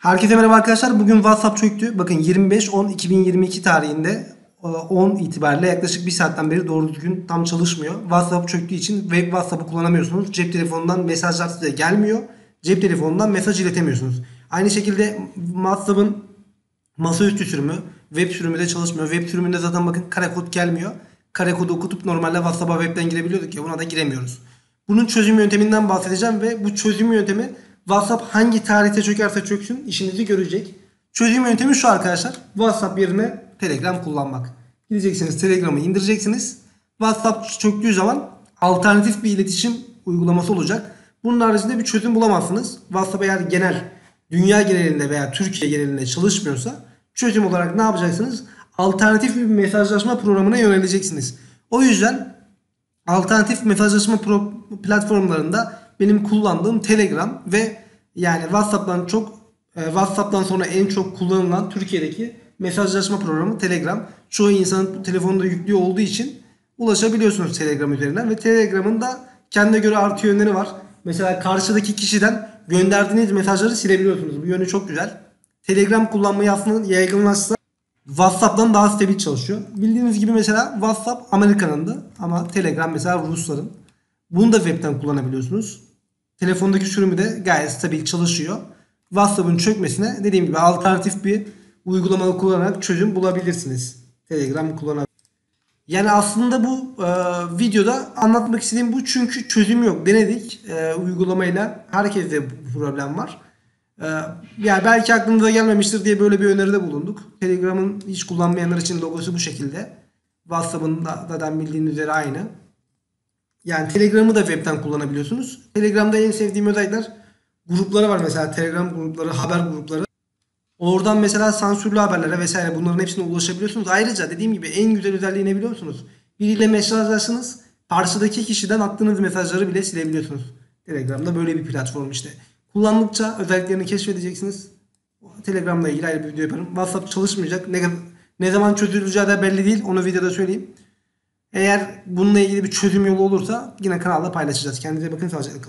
Herkese merhaba arkadaşlar. Bugün WhatsApp çöktü. Bakın 25-10-2022 tarihinde 10 itibariyle yaklaşık 1 saatten beri doğru düzgün tam çalışmıyor. WhatsApp çöktüğü için web WhatsApp'ı kullanamıyorsunuz. Cep telefonundan mesajlar size gelmiyor. Cep telefonundan mesaj iletemiyorsunuz. Aynı şekilde WhatsApp'ın masaüstü sürümü, web sürümü de çalışmıyor. Web sürümünde zaten bakın kare kod gelmiyor. Kare kodu okutup normalde WhatsApp'a web'den girebiliyorduk ya, buna da giremiyoruz. Bunun çözüm yönteminden bahsedeceğim ve bu çözüm yöntemi WhatsApp hangi tarihte çökerse çöksün işinizi görecek. Çözüm yöntemi şu arkadaşlar. WhatsApp yerine Telegram kullanmak. Gideceksiniz, Telegram'ı indireceksiniz. WhatsApp çöktüğü zaman alternatif bir iletişim uygulaması olacak. Bunun haricinde bir çözüm bulamazsınız. WhatsApp eğer dünya genelinde veya Türkiye genelinde çalışmıyorsa çözüm olarak ne yapacaksınız? Alternatif bir mesajlaşma programına yöneleceksiniz. O yüzden alternatif mesajlaşma platformlarında benim kullandığım Telegram ve yani WhatsApp'tan sonra en çok kullanılan Türkiye'deki mesajlaşma programı Telegram. Çoğu insanın telefonunda yüklü olduğu için ulaşabiliyorsunuz Telegram üzerinden ve Telegram'ın da kendine göre artı yönleri var. Mesela karşıdaki kişiden gönderdiğiniz mesajları silebiliyorsunuz. Bu yönü çok güzel. Telegram kullanmayı aslında yaygınlaşsa WhatsApp'tan daha stabil çalışıyor. Bildiğiniz gibi mesela WhatsApp Amerika'nındı ama Telegram mesela Rusların. Bunu da web'ten kullanabiliyorsunuz. Telefondaki sürümü de gayet stabil çalışıyor. WhatsApp'ın çökmesine dediğim gibi alternatif bir uygulamayı kullanarak çözüm bulabilirsiniz. Telegram kullanabilirsiniz. Yani aslında bu videoda anlatmak istediğim bu, çünkü çözüm yok. Denedik uygulamayla. Herkeste bu problem var. Yani belki aklınıza gelmemiştir diye böyle bir öneride bulunduk. Telegram'ın hiç kullanmayanlar için logosu bu şekilde. WhatsApp'ın da zaten bildiğiniz üzere aynı. Yani Telegram'ı da web'ten kullanabiliyorsunuz. Telegram'da en sevdiğim özellikler grupları var, mesela Telegram grupları, haber grupları. Oradan mesela sansürlü haberlere vesaire bunların hepsine ulaşabiliyorsunuz. Ayrıca dediğim gibi en güzel özelliği ne biliyor musunuz? Biriyle mesajlaşırsınız, karşıdaki kişiden attığınız mesajları bile silebiliyorsunuz. Telegram'da böyle bir platform işte. Kullandıkça özelliklerini keşfedeceksiniz. Telegram'la ilgili ayrı bir video yaparım. WhatsApp çalışmayacak. Ne zaman çözüleceği de belli değil. Onu videoda söyleyeyim. Eğer bununla ilgili bir çözüm yolu olursa yine kanalda paylaşacağız. Kendinize bakın, sağlıcakla kalın.